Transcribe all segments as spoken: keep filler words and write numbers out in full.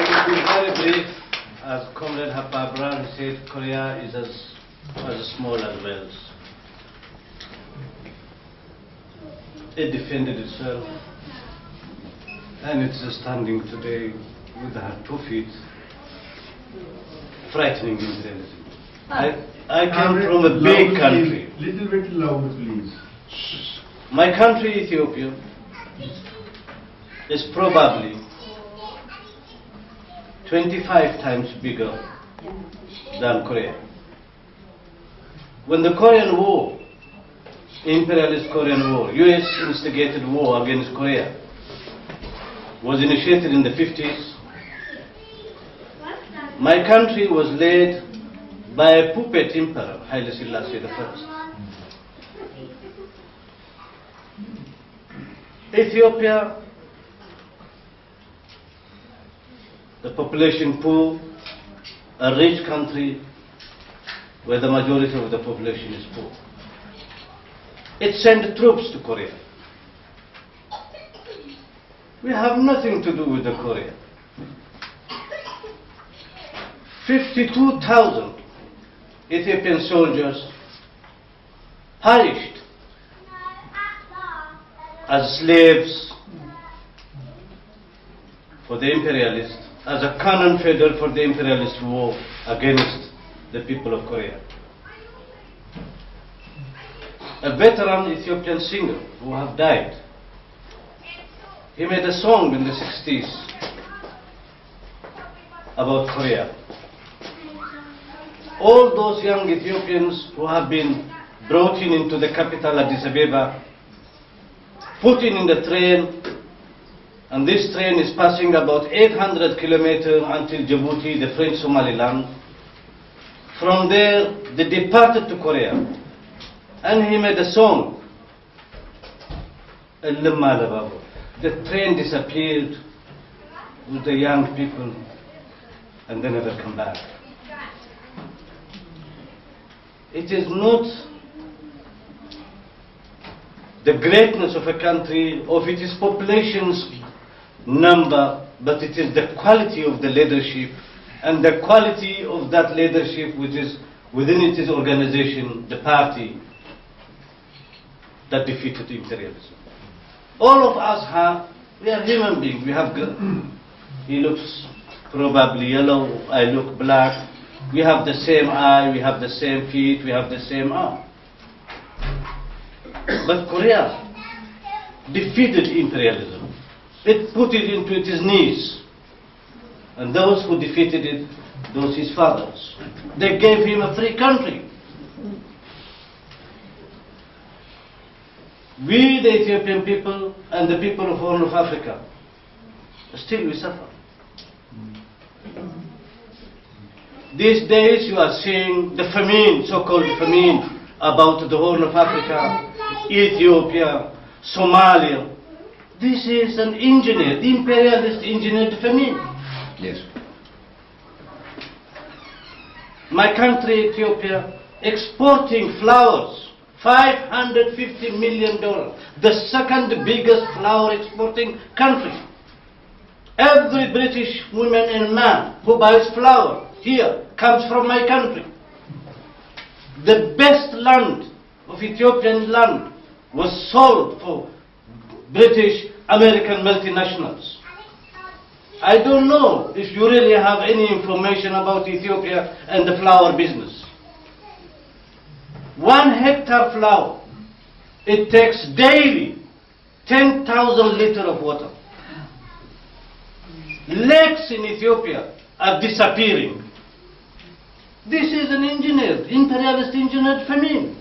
I will be very brief. As Comrade Hapabran said, Korea is as, as small as Wales. It defended itself, and it's standing today with her two feet, frightening intelligence. I, I come from a big country. Little bit louder, please. My country, Ethiopia, is probably twenty-five times bigger than Korea. When the Korean War, imperialist Korean War, U S instigated war against Korea, was initiated in the fifties, my country was led by a puppet emperor, Haile Selassie I. Ethiopia, the population poor, a rich country where the majority of the population is poor. It sent troops to Korea. We have nothing to do with the Korea. fifty-two thousand Ethiopian soldiers perished as slaves for the imperialists, as a cannon fodder for the imperialist war against the people of Korea. A veteran Ethiopian singer who have died, he made a song in the sixties about Korea. All those young Ethiopians who have been brought in into the capital Addis Ababa, put in the train, and this train is passing about eight hundred kilometers until Djibouti, the French Somaliland. From there, they departed to Korea, and he made a song, Alimma alababo. The train disappeared with the young people, and they never come back. It is not the greatness of a country, of its population's number, but it is the quality of the leadership, and the quality of that leadership which is within its organization, the party, that defeated imperialism. All of us have, we are human beings, we have, he looks probably yellow, I look black, we have the same eye, we have the same feet, we have the same arm. But Korea defeated imperialism. It put it into its knees. And those who defeated it, those his fathers. They gave him a free country. We, the Ethiopian people, and the people of all of Africa, still we suffer. These days you are seeing the famine, so-called famine, about the Horn of Africa, Ethiopia, Somalia. This is an engineered, imperialist engineered famine. Yes. My country, Ethiopia, exporting flowers, five hundred fifty million dollars, the second biggest flower exporting country. Every British woman and man who buys flour here comes from my country. The best land of Ethiopian land was sold for British American multinationals. I don't know if you really have any information about Ethiopia and the flower business. One hectare flower, it takes daily ten thousand liters of water. Lakes in Ethiopia are disappearing. This is an engineered, imperialist engineered famine.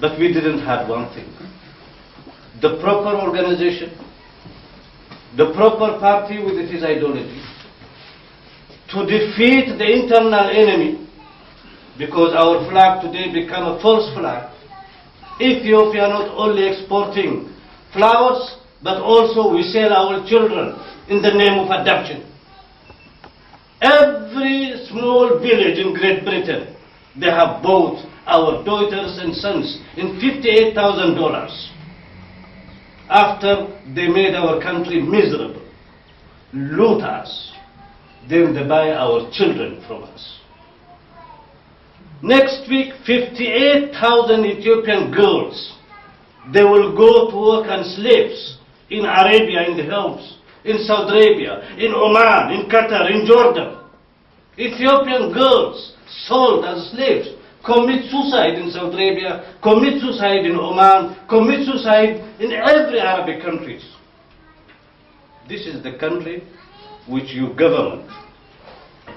But we didn't have one thing. The proper organization, the proper party with its ideology, to defeat the internal enemy, because our flag today became a false flag. Ethiopia not only exporting flowers, but also we sell our children in the name of adoption. Every small village in Great Britain, they have bought our daughters and sons in fifty-eight thousand dollars after they made our country miserable. loot us, then they buy our children from us. Next week, fifty-eight thousand Ethiopian girls, they will go to work and slaves in Arabia, in the homes, in Saudi Arabia, in Oman, in Qatar, in Jordan. Ethiopian girls sold as slaves, commit suicide in Saudi Arabia, commit suicide in Oman, commit suicide in every Arabic country. This is the country which your government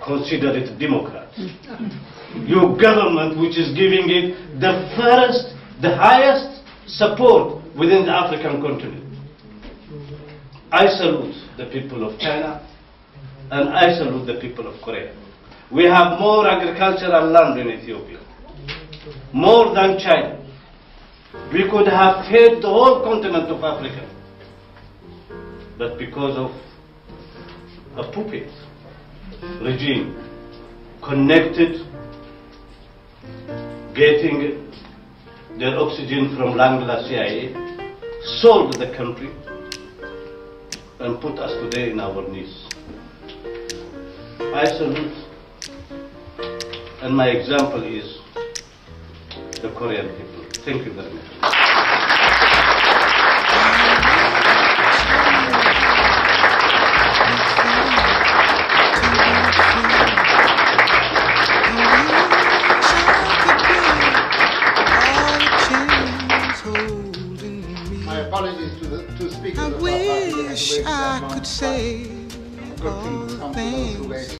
consider it democrat. Your government which is giving it the first, the highest support within the African continent. I salute the people of China and I salute the people of Korea. We have more agricultural land in Ethiopia, more than China. We could have fed the whole continent of Africa. But because of a puppet regime connected, getting their oxygen from Langla C I A, sold the country and put us today in our knees. I salute, and my example is the Korean people. Thank you very much.